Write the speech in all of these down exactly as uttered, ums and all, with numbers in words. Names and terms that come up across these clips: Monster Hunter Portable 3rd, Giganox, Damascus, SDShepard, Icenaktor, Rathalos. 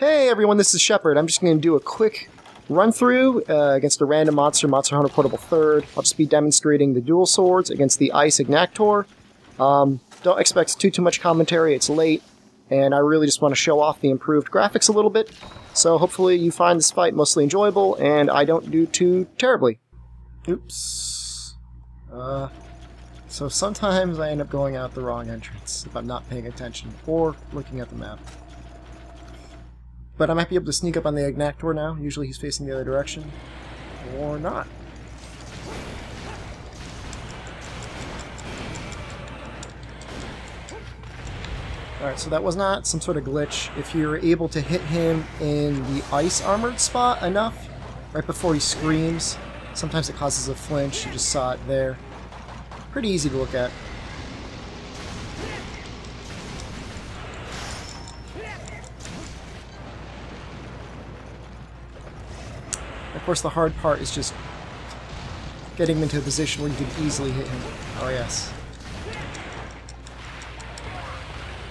Hey everyone, this is Shepard. I'm just going to do a quick run-through uh, against a random monster, Monster Hunter Portable third. I'll just be demonstrating the dual swords against the Icenaktor. Um, don't expect too, too much commentary, it's late, and I really just want to show off the improved graphics a little bit. So hopefully you find this fight mostly enjoyable, and I don't do too terribly. Oops. Uh, so sometimes I end up going out the wrong entrance if I'm not paying attention or looking at the map. But I might be able to sneak up on the Ignactor now. Usually he's facing the other direction. Or not. Alright, so that was not some sort of glitch. If you're able to hit him in the ice-armored spot enough, right before he screams, sometimes it causes a flinch. You just saw it there. Pretty easy to look at. Of course, the hard part is just getting him into a position where you can easily hit him. Oh, yes.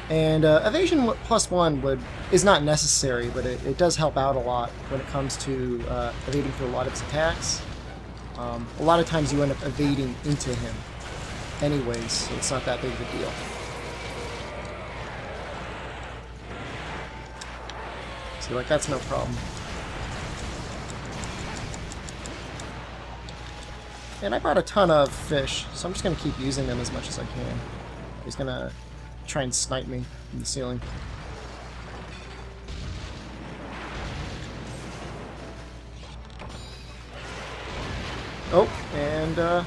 And uh, evasion plus one would is not necessary, but it, it does help out a lot when it comes to uh, evading through a lot of his attacks. Um, a lot of times you end up evading into him anyways, so it's not that big of a deal. See, like, that's no problem. And I brought a ton of fish, so I'm just going to keep using them as much as I can. He's going to try and snipe me from the ceiling. Oh, and uh,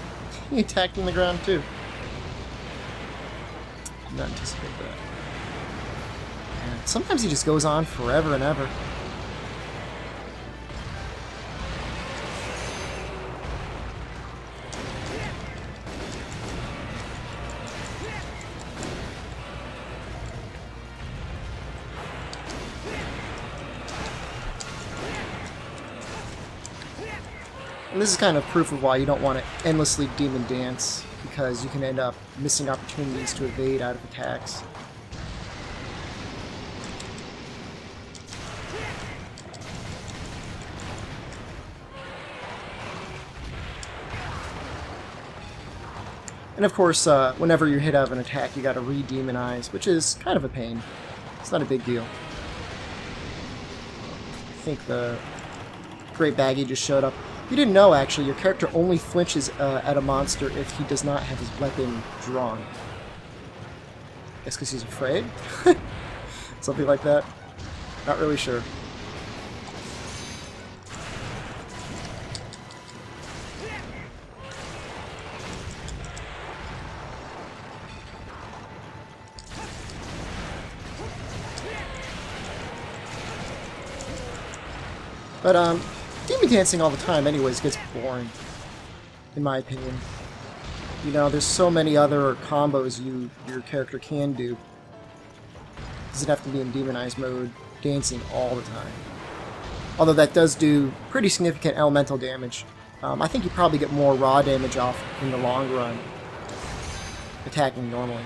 he attacked in the ground too. Did not anticipate that. And sometimes he just goes on forever and ever. And this is kind of proof of why you don't want to endlessly demon dance, because you can end up missing opportunities to evade out of attacks. And of course, uh, whenever you're hit out of an attack, you gotta re-demonize, which is kind of a pain. It's not a big deal. I think the Great Baggy just showed up. You didn't know, actually, your character only flinches uh, at a monster if he does not have his weapon drawn. Guess because he's afraid? Something like that? Not really sure. But, um... demon dancing all the time anyways gets boring, in my opinion. You know, there's so many other combos you your character can do. Doesn't have to be in demonized mode, dancing all the time. Although that does do pretty significant elemental damage. Um, I think you probably get more raw damage off in the long run, attacking normally.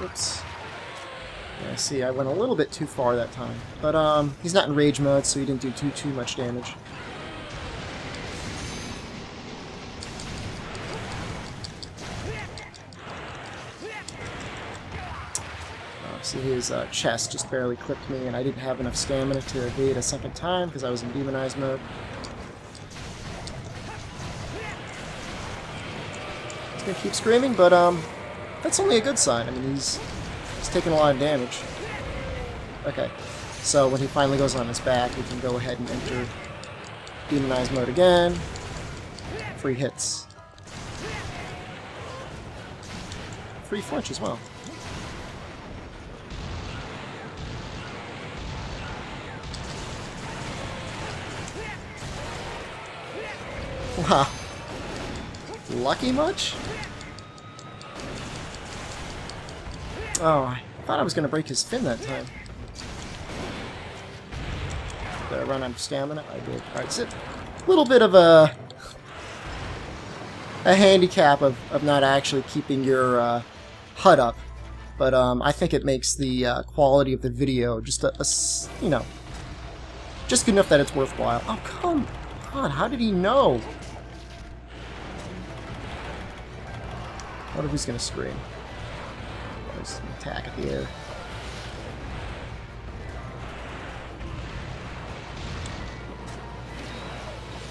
Oops. Yeah, see, I went a little bit too far that time. But um, he's not in rage mode, so he didn't do too, too much damage. Uh, see, his uh, chest just barely clipped me, and I didn't have enough stamina to evade a second time because I was in demonized mode. He's gonna keep screaming, but um. That's only a good sign. I mean, he's, he's taking a lot of damage. Okay, so when he finally goes on his back, we can go ahead and enter demonized mode again. Free hits. Free flinch as well. Wow. Lucky much? Oh, I Thought I was going to break his fin that time. Did I run out of stamina? I did. Alright, sit. A little bit of a a handicap of, of not actually keeping your uh, H U D up. But um, I think it makes the uh, quality of the video just a, a, you know, just good enough that it's worthwhile. Oh, come on. How did he know? What if he's going to scream? There's an attack at the air.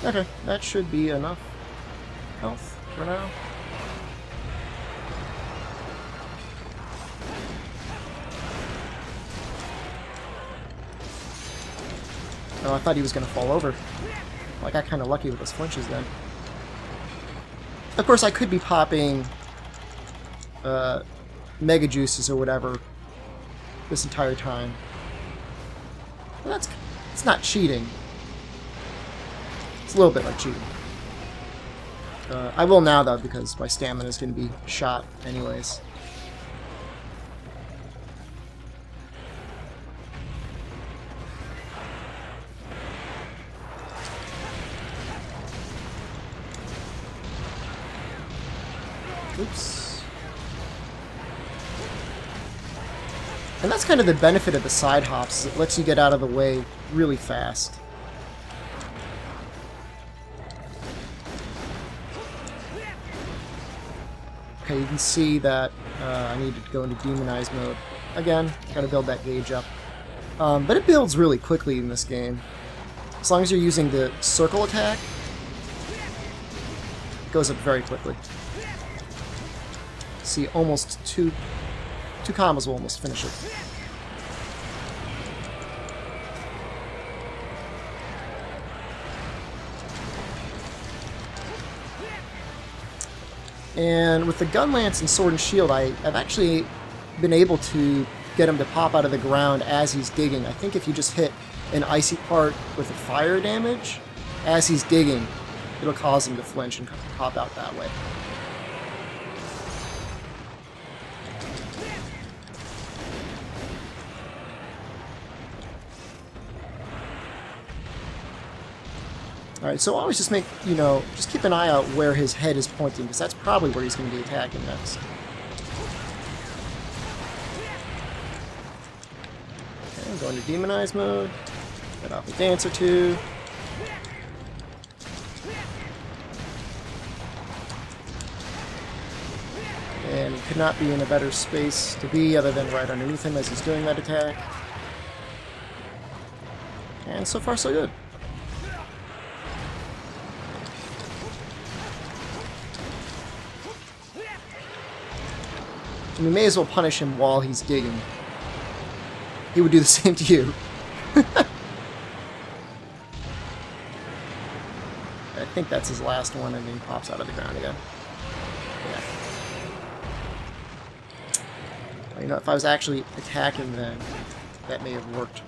Okay, that should be enough health for now. Oh, I thought he was going to fall over. Well, I got kind of lucky with those flinches then. Of course, I could be popping uh, mega juices or whatever this entire time. Well, that's, it's not cheating. It's a little bit like cheating. Uh, I will now, though, because my stamina is going to be shot anyways. Oops. And that's kind of the benefit of the side hops, is it lets you get out of the way really fast. Okay, you can see that uh, I need to go into demonize mode. Again, gotta build that gauge up. Um, but it builds really quickly in this game. As long as you're using the circle attack, it goes up very quickly. See, almost two two combos will almost finish it. And with the gun lance and sword and shield, I, I've actually been able to get him to pop out of the ground as he's digging. I think if you just hit an icy part with a fire damage as he's digging, it'll cause him to flinch and pop out that way. Alright, so always just make, you know, just keep an eye out where his head is pointing, because that's probably where he's going to be attacking next. Okay, I'm going to demonize mode. Get off a dance or two. And could not be in a better space to be other than right underneath him as he's doing that attack. And so far so good. We may as well punish him while he's digging. He would do the same to you. I think that's his last one, and then he pops out of the ground again. Yeah. Well, you know, if I was actually attacking them, that may have worked.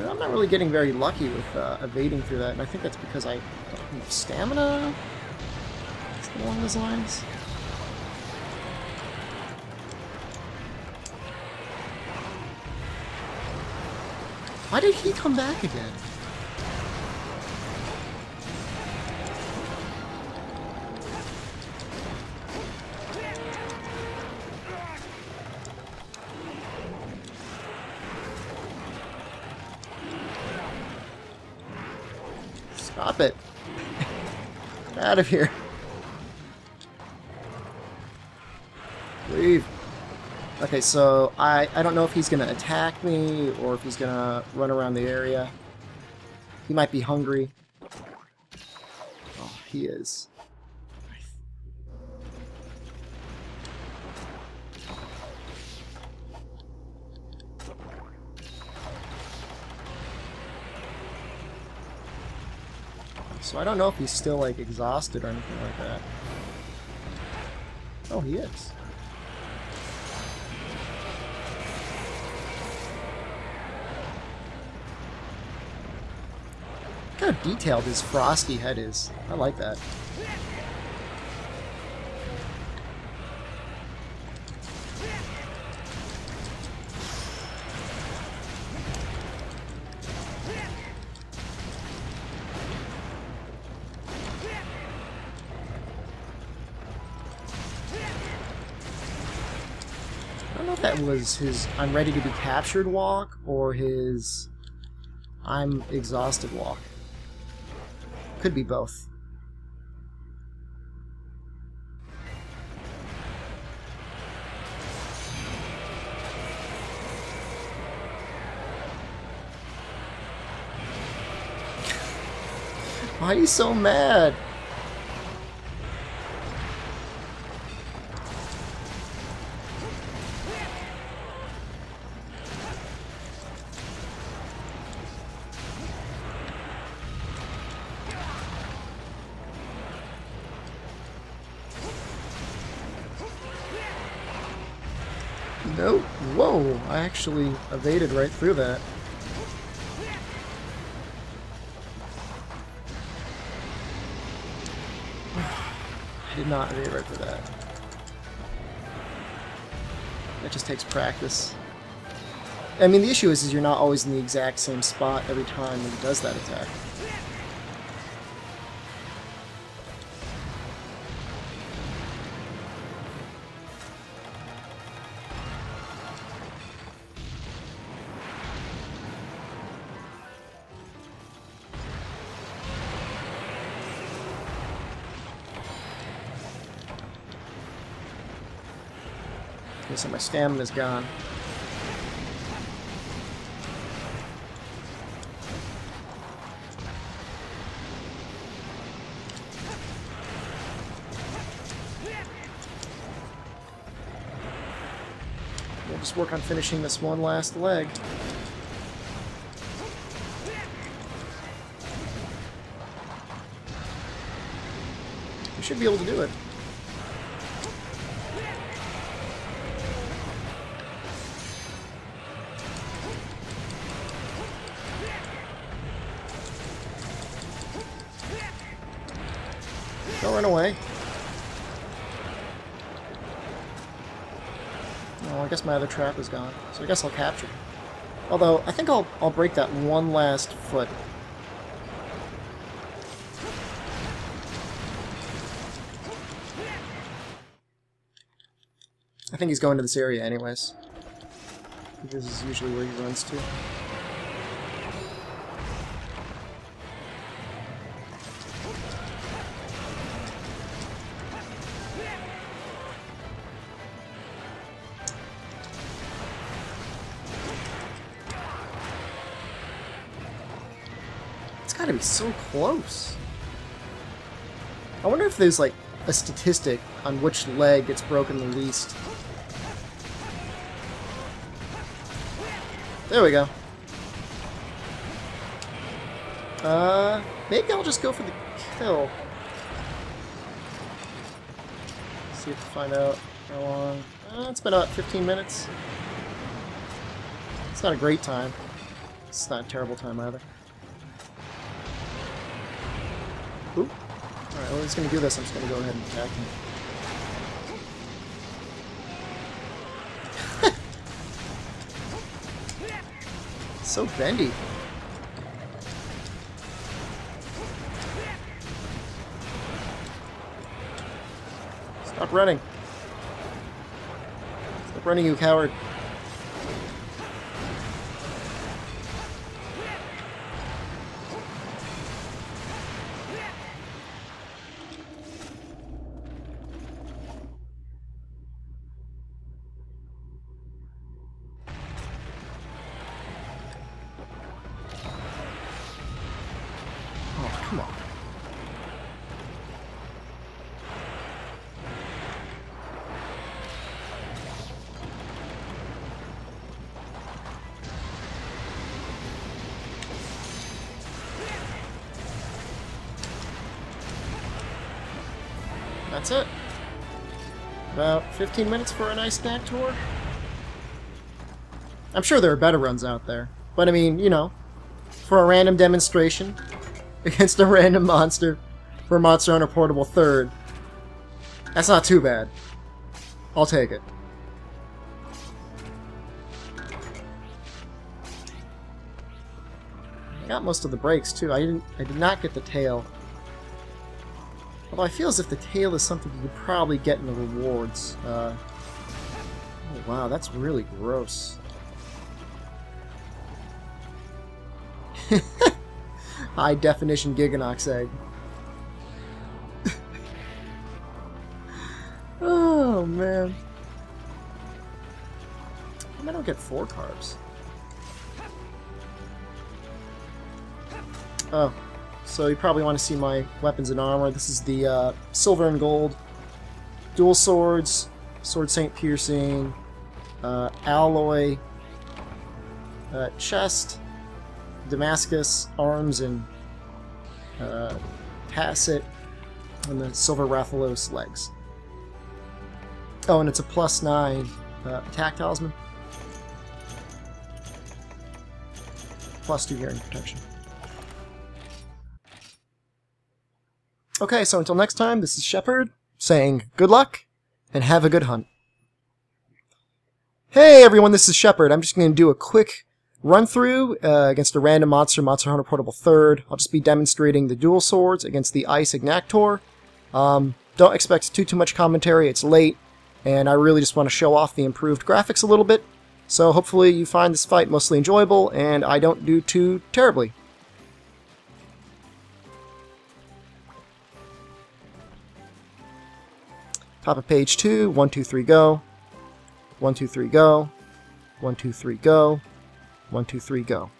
I'm not really getting very lucky with uh, evading through that, and I think that's because I don't have stamina along those lines. Why did he come back again? Stop it. Get out of here. Leave. Okay, so I, I don't know if he's going to attack me or if he's going to run around the area. He might be hungry. Oh, he is. So I don't know if he's still, like, exhausted or anything like that. Oh, he is. Okay, how detailed his frosty head is. I like that. Was his I'm ready to be captured walk or his I'm exhausted walk? Could be both. Why are you so mad? Nope. Whoa, I actually evaded right through that. I did not evade right through that. That just takes practice. I mean, the issue is, is you're not always in the exact same spot every time when he does that attack. So my stamina's gone. We'll just work on finishing this one last leg. We should be able to do it. Don't run away. Oh, I guess my other trap is gone, so I guess I'll capture. Although, I think I'll, I'll break that one last foot. I think he's going to this area anyways. I think this is usually where he runs to. Gotta be so close. I wonder if there's like a statistic on which leg gets broken the least. There we go. Uh, maybe I'll just go for the kill. Let's see if we find out how long. Uh, it's been about fifteen minutes. It's not a great time. It's not a terrible time either. Oop. Alright, well, he's going to do this. I'm just going to go ahead and attack him. So bendy. Stop running. Stop running, you coward. Come on. That's it. About fifteen minutes for an Icenaktor. I'm sure there are better runs out there. But I mean, you know, for a random demonstration. against a random monster for Monster Hunter Portable third. That's not too bad. I'll take it. I got most of the breaks too. I didn't. I did not get the tail. Although I feel as if the tail is something you could probably get in the rewards. Uh, oh, wow, that's really gross. High definition Giganox egg. Oh man. I mean, I don't get four carbs. Oh, so you probably want to see my weapons and armor. This is the uh, silver and gold dual swords, sword saint piercing, uh, alloy, uh, chest, Damascus arms and uh, tasset, and the silver Rathalos legs. Oh, and it's a plus nine uh, attack talisman, plus two hearing protection. Okay, so until next time, this is Shepard saying good luck and have a good hunt. Hey everyone, this is Shepard. I'm just going to do a quick run-through uh, against a random monster, Monster Hunter Portable third. I'll just be demonstrating the dual swords against the Icenaktor. Um, don't expect too, too much commentary. It's late, and I really just want to show off the improved graphics a little bit. So hopefully you find this fight mostly enjoyable, and I don't do too terribly. Top of page two, one two three go, one two three go, one two three go, one two three go.